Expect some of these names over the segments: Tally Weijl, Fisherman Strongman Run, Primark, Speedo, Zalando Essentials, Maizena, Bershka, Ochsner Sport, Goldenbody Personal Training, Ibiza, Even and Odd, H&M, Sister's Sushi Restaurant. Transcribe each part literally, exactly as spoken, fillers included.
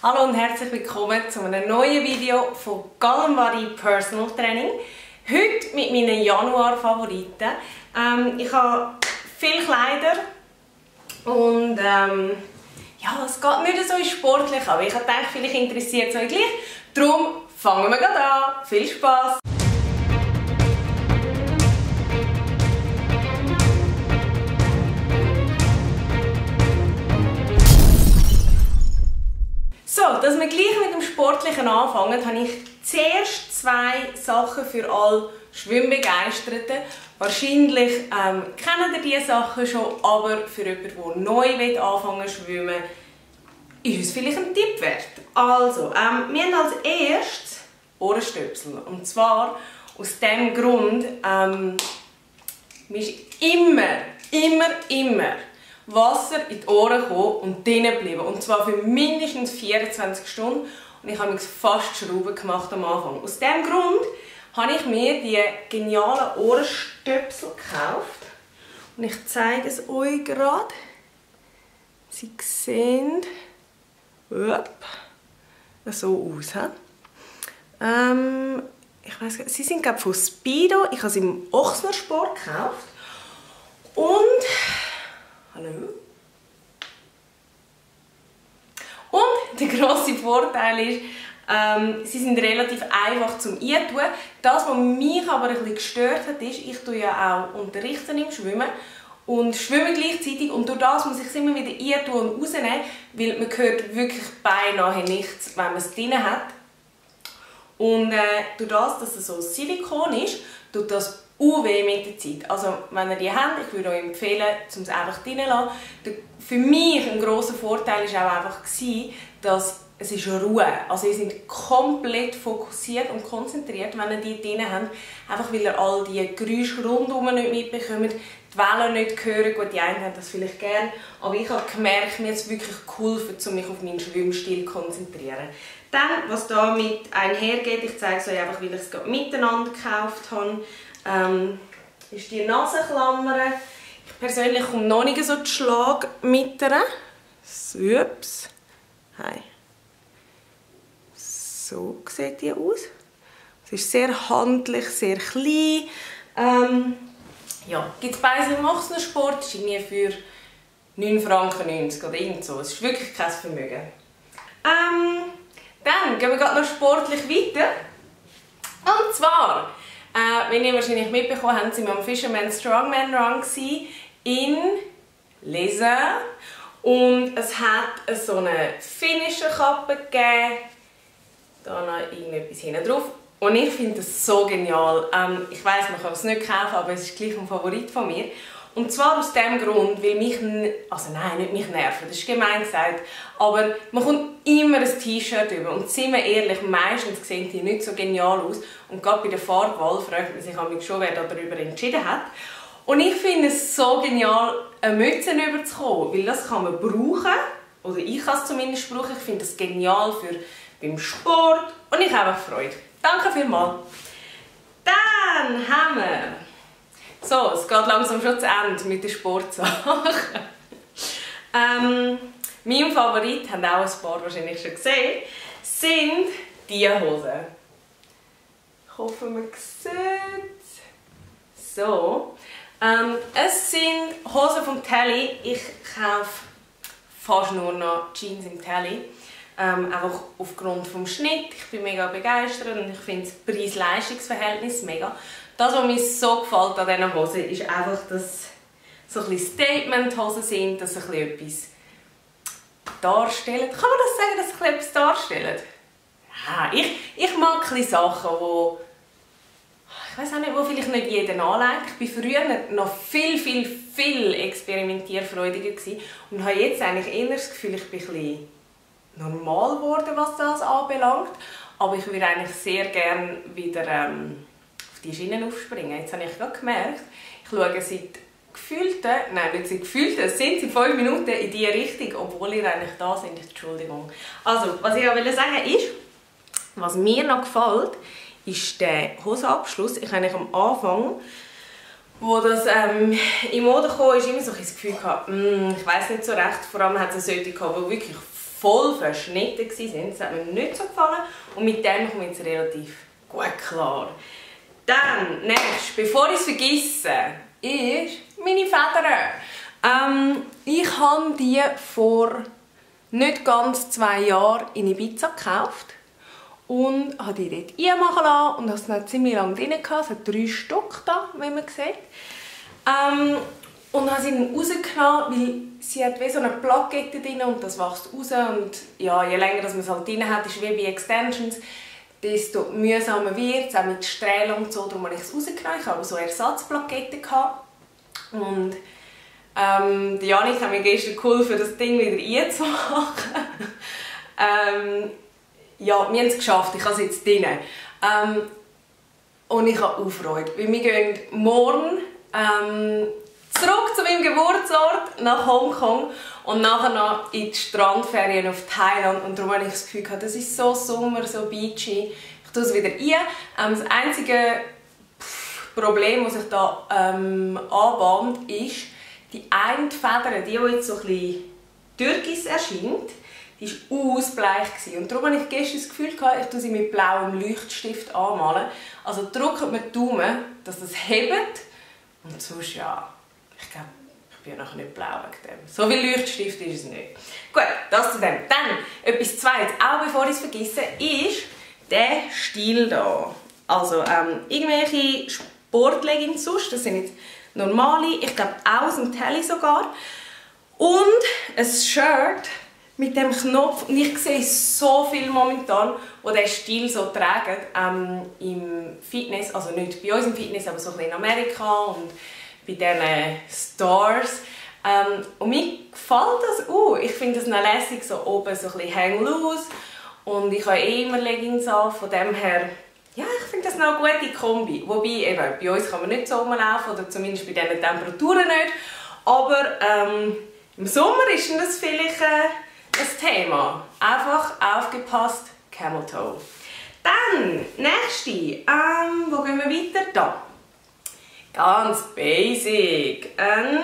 Hallo und herzlich willkommen zu einem neuen Video von Goldenbody Personal Training. Heute mit meinen Januar-Favoriten. Ähm, ich habe viele Kleider und ähm, ja, es geht nicht so sportlich, aber ich dachte, vielleicht interessiert es euch gleich. Darum fangen wir gerade an. Viel Spaß! So, dass wir gleich mit dem Sportlichen anfangen, habe ich zuerst zwei Sachen für alle Schwimmbegeisterten. Wahrscheinlich ähm, kennt ihr diese Sachen schon, aber für jemanden, der neu anfangen zu schwimmen, ist es vielleicht ein Tipp wert. Also, ähm, wir haben als erstes Ohrenstöpsel. Und zwar aus dem Grund, ähm, mir ist immer, immer, immer Wasser in die Ohren gekommen und drinnen geblieben. Und zwar für mindestens vierundzwanzig Stunden. Und ich habe mich fast Schrauben gemacht am Anfang. Aus diesem Grund habe ich mir die genialen Ohrenstöpsel gekauft. Und ich zeige es euch gerade. Sie sehen so aus. He? Ähm, ich weiss, sie sind glaube von Speedo. Ich habe sie im Ochsner Sport gekauft. Und Hallo. Und der grosse Vorteil ist, ähm, sie sind relativ einfach zum Eintun. Das, was mich aber ein bisschen gestört hat, ist, ich tue ja auch unterrichten im Schwimmen und schwimme gleichzeitig und durch das muss ich es immer wieder eintun und rausnehmen, weil man hört wirklich beinahe nichts, wenn man es drin hat. Und äh, durch das, dass es so Silikon ist, tut das uh, weh mit der Zeit. Also, wenn ihr die habt, ich würde euch empfehlen, um es einfach drin zu lassen. Für mich ein grosser Vorteil war auch einfach, dass es ist Ruhe ist. Also, ihr seid komplett fokussiert und konzentriert, wenn ihr die drin habt. Einfach weil ihr all die Geräusche rundherum nicht mitbekommt, die Wellen nicht hören. Gut, die einen haben das vielleicht gern. Aber ich habe gemerkt, mir hat es wirklich geholfen, um mich auf meinen Schwimmstil zu konzentrieren. Dann, was damit einhergeht, ich zeige es euch einfach, weil ich es gerade miteinander gekauft habe. Ähm, ist die Nasenklammer. Ich persönlich komme noch nicht so zu Schlag mit ihr. Ups. Hi. So sieht die aus. Es ist sehr handlich, sehr klein. Ähm, ja, gibt es bei einem Ochsner Sport, ist irgendwie für neun Franken neunzig oder irgend so. Es ist wirklich kein Vermögen. Ähm, dann gehen wir gerade noch sportlich weiter. Und zwar, Äh, wenn ihr wahrscheinlich mitbekommen habt, sind wir am Fisherman Strongman Run in Lesen. Und es hat so eine finnische Kappe gegeben. Da noch irgendetwas hinten drauf. Und ich finde das so genial. Ähm, ich weiss, man kann es nicht kaufen, aber es ist gleich ein Favorit von mir. Und zwar aus dem Grund, weil mich, also nein, nicht mich nerven, das ist gemein gesagt, aber man kommt immer ein T-Shirt über und sind wir ehrlich, meistens sehen die nicht so genial aus und gerade bei der Farbwahl fragt man sich mich schon, wer darüber entschieden hat. Und ich finde es so genial, eine Mütze rüberzukommen, weil das kann man brauchen, oder ich kann es zumindest brauchen, ich finde das genial für beim Sport und ich habe Freude. Danke vielmals. Dann haben wir So, es geht langsam schon zu Ende mit den Sportsachen. ähm, mein Favorit, haben auch ein paar wahrscheinlich schon gesehen, sind diese Hosen. Ich hoffe, man sieht es. So. Ähm, es sind Hosen von Tally. Ich kaufe fast nur noch Jeans im Tally. Ähm, einfach aufgrund des Schnitts. Ich bin mega begeistert und ich finde das Preis-Leistungs-Verhältnis mega. Das, was mir so gefällt an diesen Hosen, ist einfach, dass so ein Statement-Hosen sind, dass sie etwas darstellen. Kann man das sagen, dass sie etwas darstellen? Ja, ich, ich mag Sachen, wo ich weiß auch nicht, wo vielleicht nicht jeder anlegt. Ich war früher noch viel, viel, viel experimentierfreudiger und habe jetzt eigentlich eher das Gefühl, ich bin ein bisschen normal geworden, was das anbelangt. Aber ich würde eigentlich sehr gerne wieder ähm, die Schienen aufspringen. Jetzt habe ich gerade gemerkt, ich schaue seit gefühlten, nein, nicht seit gefühlten, es sind seit fünf Minuten in diese Richtung, obwohl ihr eigentlich da seid, Entschuldigung. Also, was ich auch sagen wollte ist, was mir noch gefällt, ist der Hosenabschluss. Ich habe am Anfang, wo das ähm, in Mode kam, ist immer so ein Gefühl gehabt, mm, ich weiß nicht so recht, vor allem hat es solche gehabt, die wirklich voll verschnitten waren. Das hat mir nicht so gefallen und mit dem komme ich jetzt relativ gut klar. Dann, nächstes, bevor ich es vergesse, ist meine Federn. Ähm, ich habe die vor nicht ganz zwei Jahren in Ibiza gekauft und habe die dort einmachen lassen und habe es dann ziemlich lange drin gehabt. Es hat drei Stück da, wie man sieht. Ähm, und habe sie dann rausgenommen, weil sie hat wie so eine Plakette drin und das wächst raus. Und ja, je länger man es halt drin hat, ist wie bei Extensions, desto mühsamer wird es, auch mit Strählen und so. Darum habe ich es rausgenommen. Ich habe so Ersatzplaketten gehabt. Und ähm, Janik hat mir gestern geholfen, das Ding wieder einzumachen. ähm, ja, wir haben es geschafft. Ich habe es jetzt drin. Ähm, und ich habe auch Freude, weil wir gehen morgen ähm, zurück zu meinem Geburtsort nach Hongkong und nachher noch in die Strandferien auf Thailand. Und darum habe ich das Gefühl gehabt, das ist so Sommer, so beachy. Ich tue es wieder ein. Das einzige Problem, das sich hier ähm, anbahnt, ist, die eine Feder, die jetzt so ein bisschen türkis erscheint, die war ausbleich. Und darum habe ich gestern das Gefühl gehabt, ich tue sie mit blauem Leuchtstift anmalen. Also drückt mir die Daumen, dass das hebt. Und sonst ja. Ich glaube, ich bin ja noch nicht blau wegen dem. So viel Leuchtstift ist es nicht. Gut, das zu dem. Dann, etwas Zweites, auch bevor ich es vergesse, ist der Stil hier. Also ähm, irgendwelche Sportleggings sonst, das sind jetzt normale, ich glaube aus dem Tally sogar. Und ein Shirt mit dem Knopf. Und ich sehe so viel momentan, die diesen Stil so tragen ähm, im Fitness, also nicht bei uns im Fitness, aber so ein bisschen in Amerika und bei diesen Stars. Ähm, und mir gefällt das auch. Ich finde das noch lässig, so oben so ein bisschen hang loose. Und ich habe eh immer Leggings an, von dem her, ja, ich finde das noch eine gute Kombi. Wobei, eben, bei uns kann man nicht so rumlaufen, oder zumindest bei diesen Temperaturen nicht. Aber ähm, im Sommer ist das vielleicht äh, ein Thema. Einfach aufgepasst, Camel Toe. Dann, nächste, ähm, wo gehen wir weiter? Da. Ganz basic. Ein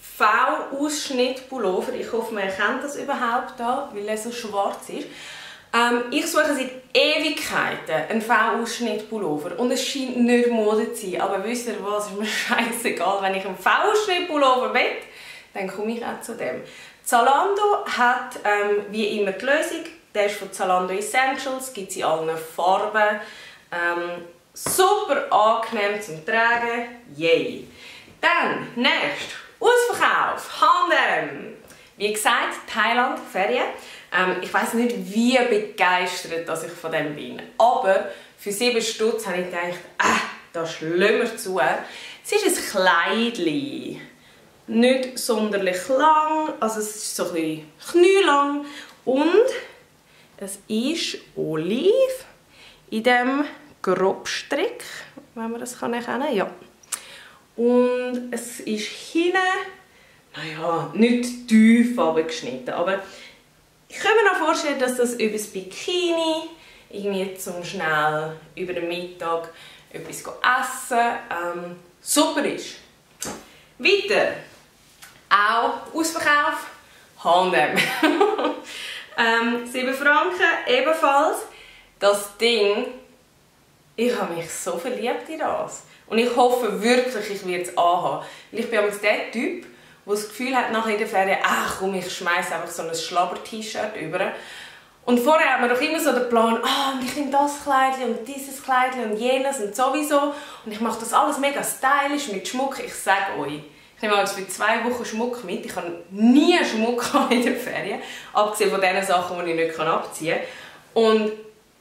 V-Ausschnitt-Pullover. Ich hoffe, man erkennt das überhaupt da, weil er so schwarz ist. Ähm, ich suche seit Ewigkeiten einen V-Ausschnitt-Pullover. Und es scheint nicht Mode zu sein. Aber wisst ihr was? Ist mir scheißegal. Wenn ich einen V-Ausschnitt-Pullover will, dann komme ich auch zu dem. Zalando hat ähm, wie immer die Lösung. Der ist von Zalando Essentials. Gibt es in allen Farben. Ähm, Super angenehm zum Tragen. Yay! Dann, nächstes, Ausverkauf, H und M. Wie gesagt, Thailand, Ferien. Ähm, ich weiss nicht, wie begeistert dass ich von dem bin. Aber für sieben Stutz habe ich gedacht, äh, da schlagen wir zu. Es ist ein Kleidchen. Nicht sonderlich lang, also es ist so ein bisschen knülang. Und es ist Olive in diesem Grobstrick, wenn man das kann erkennen, ja. Und es ist hinten, naja, nicht tief abgeschnitten, aber ich kann mir noch vorstellen, dass das über das Bikini, irgendwie zum schnell über den Mittag etwas essen, ähm, super ist. Weiter, auch Ausverkauf, H und M. ähm, sieben Franken, ebenfalls. Das Ding, ich habe mich so verliebt in das. Und ich hoffe wirklich, ich werde es anhaben. Weil ich bin jetzt der Typ, der das Gefühl hat, nach jeder Ferien, ach komm, ich schmeiße einfach so ein Schlabber-T-Shirt über. Und vorher hat man doch immer so den Plan, ah, ich nehme das Kleidchen und dieses Kleidchen und jenes und sowieso. Und ich mache das alles mega stylisch mit Schmuck. Ich sage euch, ich nehme jetzt für zwei Wochen Schmuck mit. Ich habe nie Schmuck in den Ferien, abgesehen von den Sachen, die ich nicht abziehen kann. Und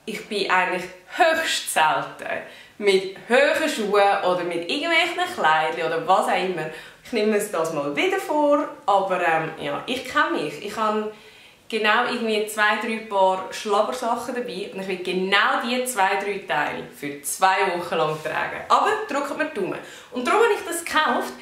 ich bin eigentlich höchst selten mit hohen Schuhen oder mit irgendwelchen Kleidchen oder was auch immer. Ich nehme es das mal wieder vor, aber ähm, ja, ich kenne mich. Ich habe genau irgendwie zwei, drei Paar Schlabbersachen dabei und ich will genau diese zwei, drei Teile für zwei Wochen lang tragen. Aber drückt mir die Daumen. Und darum habe ich das gekauft.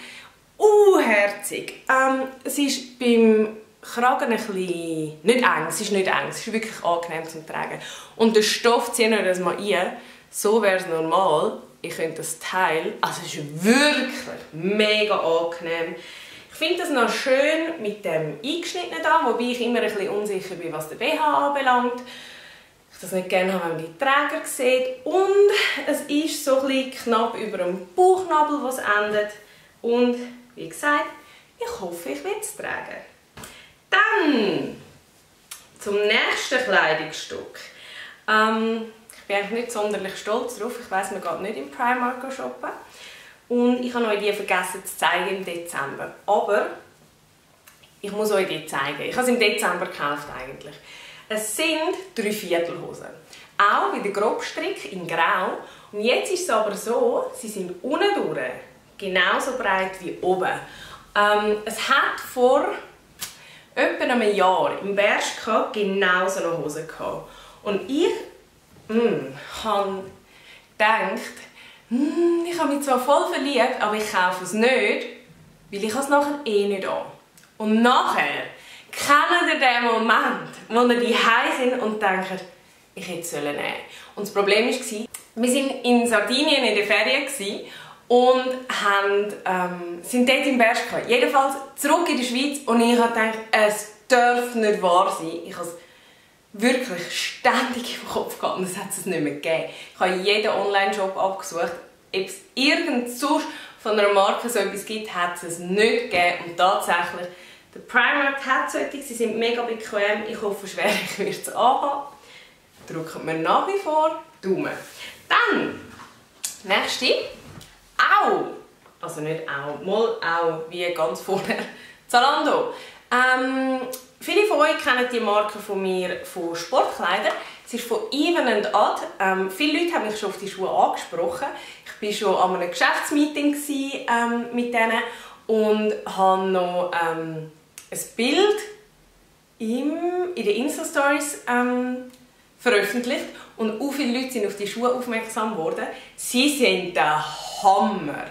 Uh, herzig. Ähm, es ist beim Kragen ein bisschen, nicht eng, es ist nicht eng, es ist wirklich angenehm zum Tragen. Und den Stoff ziehen wir das mal ein, so wäre es normal. Ich könnte das Teil, also es ist wirklich mega angenehm. Ich Ich finde das noch schön mit dem eingeschnittenen da, wobei ich immer ein bisschen unsicher bin, was der B H anbelangt. Ich das nicht gerne habe, wenn man die Träger sieht. Und es ist so ein bisschen knapp über dem Bauchnabel, was endet. Und wie gesagt, ich hoffe, ich werde es tragen. Dann zum nächsten Kleidungsstück. Ähm, ich bin eigentlich nicht sonderlich stolz drauf. Ich weiss, man geht nicht im Primark shoppen. Und ich habe euch die vergessen zu zeigen im Dezember. Aber ich muss euch die zeigen. Ich habe es im Dezember gekauft eigentlich. Es sind Dreiviertelhosen. Auch wieder Grobstrick in Grau. Und jetzt ist es aber so, sie sind unten durch genauso breit wie oben. Ähm, es hat vor etwa einem Jahr im Bershka genauso eine Hose gehabt. Und ich habe gedacht, mh, ich habe mich zwar voll verliebt, aber ich kaufe es nicht, weil ich es nachher eh nicht an. Und nachher kennt ihr den Moment, wo ihr die Hause sind und denkt, ich hätte es nehmen sollen. Und das Problem war, wir waren in Sardinien in der Ferien und haben, ähm, sind dort in Bershka. Jedenfalls zurück in die Schweiz und ich habe gedacht, es darf nicht wahr sein. Ich habe es wirklich ständig im Kopf gehabt und es hat es nicht mehr gegeben. Ich habe jeden Online-Shop abgesucht, ob es irgend sonst von einer Marke so etwas gibt, hat es nicht gegeben und tatsächlich der Primark hat so etwas, sie sind mega bequem. Ich hoffe schwer, ich werde es anhaben. Drücken wir nach wie vor Daumen. Dann, nächste. Au! Also nicht au, mal au, wie ganz vorne. Zalando. Ähm, viele von euch kennen die Marke von mir von Sportkleidern. Es ist von Even and Odd. Ähm, viele Leute haben mich schon auf die Schuhe angesprochen. Ich war schon an einem Geschäftsmeeting gewesen, ähm, mit denen und habe noch ähm, ein Bild im, in den Insta-Stories ähm, veröffentlicht und auch viele Leute sind auf die Schuhe aufmerksam geworden. Sie sind der Hammer!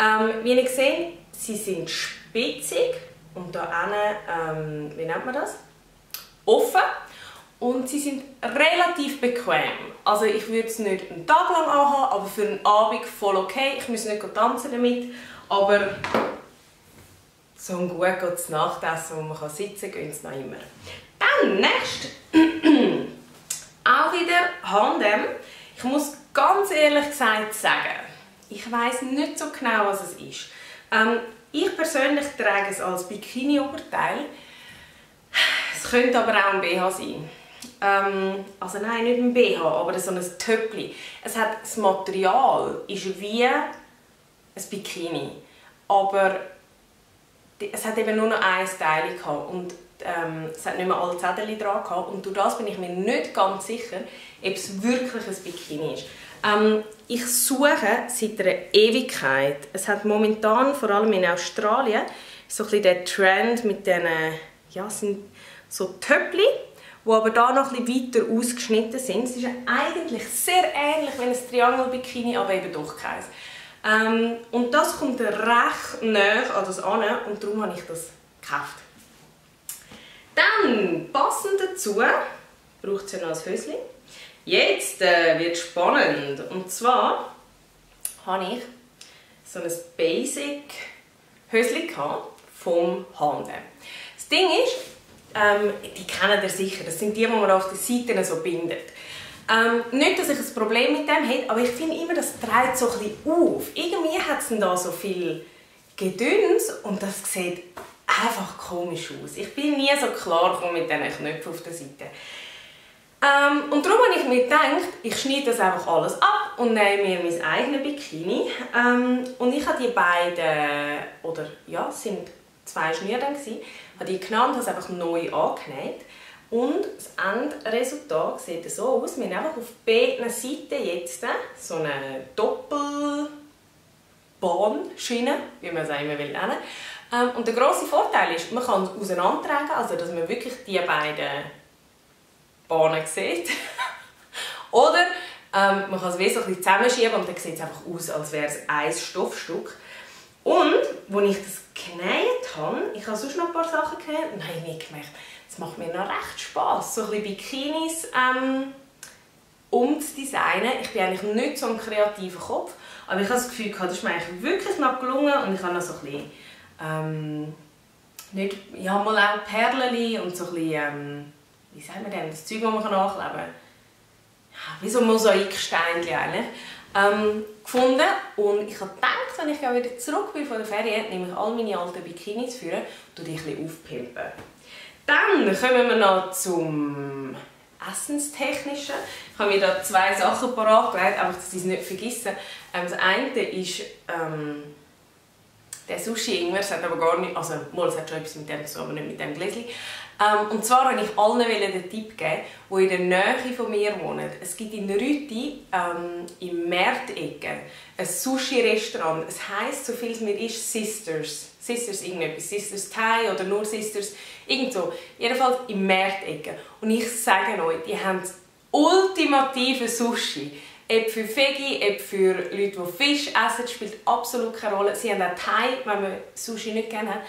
Ähm, wie ihr seht, sie sind spitzig und da hinten, ähm, wie nennt man das? Offen. Und sie sind relativ bequem. Also ich würde es nicht einen Tag lang anhaben, aber für einen Abend voll okay. Ich muss nicht tanzen damit, aber so ein gut gutes Nachtessen, wo man sitzen kann, geht es noch immer. Dann, nächstes. Auch wieder H und M. Ich muss ganz ehrlich gesagt sagen, ich weiss nicht so genau, was es ist. Ähm, ich persönlich trage es als Bikini-Oberteil. Es könnte aber auch ein B H sein. Ähm, also nein, nicht ein B H, aber so ein Töppli. Es hat, das Material ist wie ein Bikini, aber es hat eben nur noch ein Teil gehabt und ähm, es hat nicht mehr alle Zettel dran gehabt. Und durch das bin ich mir nicht ganz sicher, ob es wirklich ein Bikini ist. Ähm, ich suche seit einer Ewigkeit. Es hat momentan, vor allem in Australien, so ein bisschen der Trend mit diesen, ja, sind so Töppli, die aber da noch ein bisschen weiter ausgeschnitten sind. Es ist eigentlich sehr ähnlich wie ein Triangle-Bikini, aber eben doch keins. Ähm, und das kommt recht nah an das an und darum habe ich das gekauft. Dann, passend dazu, braucht es ja noch ein Höschen. Jetzt äh, wird es spannend. Und zwar habe ich so ein Basic-Höschen vom H und M. Das Ding ist, ähm, die kennt ihr sicher, das sind die, die man auf den Seiten so bindet. Ähm, nicht, dass ich ein Problem mit dem hätte, aber ich finde immer, das trägt so ein bisschen auf. Irgendwie hat es da so viel Gedöns und das sieht einfach komisch aus. Ich bin nie so klar mit diesen Knöpfen auf der Seite. Ähm, und darum habe ich mir gedacht, ich schneide das einfach alles ab und nehme mir mein eigenes Bikini. Ähm, und ich habe die beiden, oder ja, es waren zwei Schnüre, habe die genommen und habe es einfach neu angenäht. Und das Endresultat sieht so aus. Wir haben einfach auf beiden Seiten jetzt so eine Doppelbahnschiene, wie man es auch immer will nennen. Ähm, und der grosse Vorteil ist, man kann es auseinandertragen, also dass man wirklich die beiden Bahnen sieht. Oder ähm, man kann es wesentlich zusammenschieben und dann sieht es einfach aus, als wäre es ein Stoffstück. Und, als ich das genäht habe, ich habe sonst noch ein paar Sachen genäht, nein, nicht gemerkt, es macht mir noch recht Spass, so ein bisschen Bikinis ähm, umzudesignen. Ich bin eigentlich nicht so ein kreativer Kopf, aber ich habe das Gefühl, das ist mir eigentlich wirklich noch gelungen und ich habe noch so ein bisschen ähm, nicht, ich habe mal auch Perlen und so ein bisschen, ähm, wie sagt man denn, das Zeug, das man nachkleben kann. Ja, wie so ein Mosaiksteinchen eigentlich. Ähm, gefunden. Und ich habe gedacht, wenn ich wieder zurück bin von der Ferien, nehme ich all meine alten Bikinis für und die ein bisschen aufpimpen. Dann kommen wir noch zum Essenstechnischen. Ich habe mir da zwei Sachen parat gelegt, aber dass ich es nicht vergessen. Das eine ist ähm, der Sushi-Ingwer, es hat aber gar nicht, also mal, es hat schon etwas mit dem zu tun, aber nicht mit dem Gläschen. Ähm, und zwar wollte ich allen den Tipp geben, die in der Nähe von mir wohnen. Es gibt in Rüti ähm, im Märtecke ein Sushi-Restaurant. Es heisst, so viel es mir ist, Sisters. Sisters irgendetwas, Sisters Thai oder nur Sisters, irgend so. Jedenfalls im Märtecke. Und ich sage euch, die haben das ultimative Sushi. Ob für Veggie, ob für Leute, die Fisch essen, spielt absolut keine Rolle. Sie haben auch Thai, wenn man Sushi nicht gerne hat.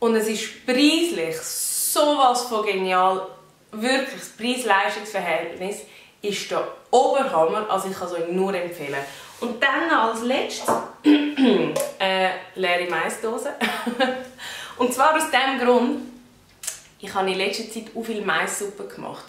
Und es ist preislich sowas von genial. Wirklich, das Preis-Leistungs-Verhältnis ist der Oberhammer. Also ich kann es euch nur empfehlen. Und dann als letztes äh, leere Maisdose. Und zwar aus dem Grund, ich habe in letzter Zeit auch viel Maissuppe gemacht.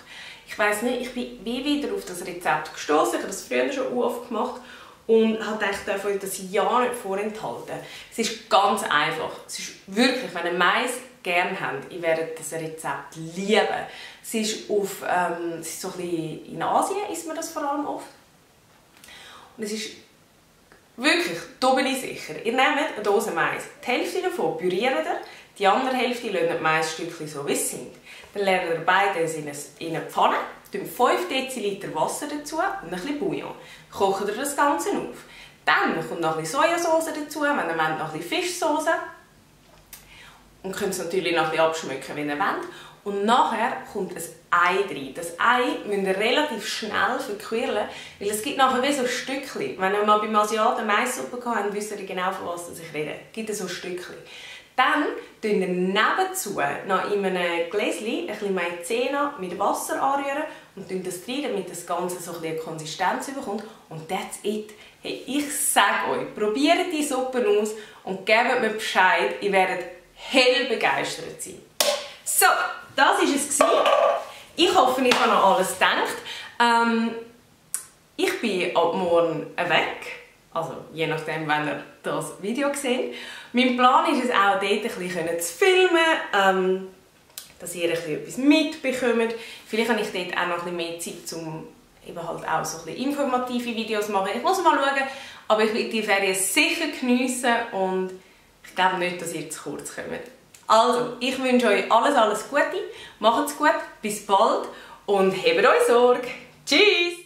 Ich weiss nicht, ich bin wie wieder auf das Rezept gestoßen. Ich habe das früher schon oft gemacht und habe gedacht, ich das ja nicht vorenthalten. Es ist ganz einfach. Es ist wirklich, wenn ihr Mais gerne habt, ihr werdet das Rezept lieben. Es ist auf, ähm, es ist so ein bisschen, in Asien isst man das vor allem oft. Und es ist wirklich, da bin ich sicher. Ihr nehmt eine Dose Mais. Die Hälfte davon püriert ihr, die andere Hälfte löst die Maisstückchen so, wie sie sind. Dann lernen wir beide in eine Pfanne, fünf Deziliter Wasser dazu und ein bisschen Bouillon. Kochen wir das Ganze auf. Dann kommt noch ein bisschen Sojasauce dazu, wenn ihr wollt, noch ein bisschen Fischsauce. Und könnt es natürlich noch ein bisschen abschmecken, wenn ihr wollt. Und nachher kommt ein Ei rein. Das Ei müsst ihr relativ schnell verquirlen, weil es gibt nachher wie so Stückchen. Wenn ihr mal beim Asiaten Maissuppe gehabt habt, wisst ihr genau, von was ich rede. Es gibt so Stückchen. Dann tun wir nebenzu noch in einem Gläschen ein bisschen Maizena mit Wasser anrühren und tun das rein, damit das Ganze so ein bisschen Konsistenz bekommt. Und that's it. Hey, ich sage euch, probiert die Suppe aus und gebt mir Bescheid, ihr werdet hell begeistert sein. So, das war es. Ich hoffe, ich habe noch alles gedacht. Ähm, ich bin ab morgen weg. Also, je nachdem, wenn ihr das Video seht. Mein Plan ist es auch, dort ein bisschen zu filmen, ähm, dass ihr ein bisschen etwas mitbekommt. Vielleicht habe ich dort auch noch ein bisschen mehr Zeit, um eben halt auch so ein bisschen informative Videos zu machen. Ich muss mal schauen, aber ich werde die Ferien sicher geniessen und ich glaube nicht, dass ihr zu kurz kommt. Also, ich wünsche euch alles, alles Gute, macht's gut, bis bald und habt euch Sorge. Tschüss!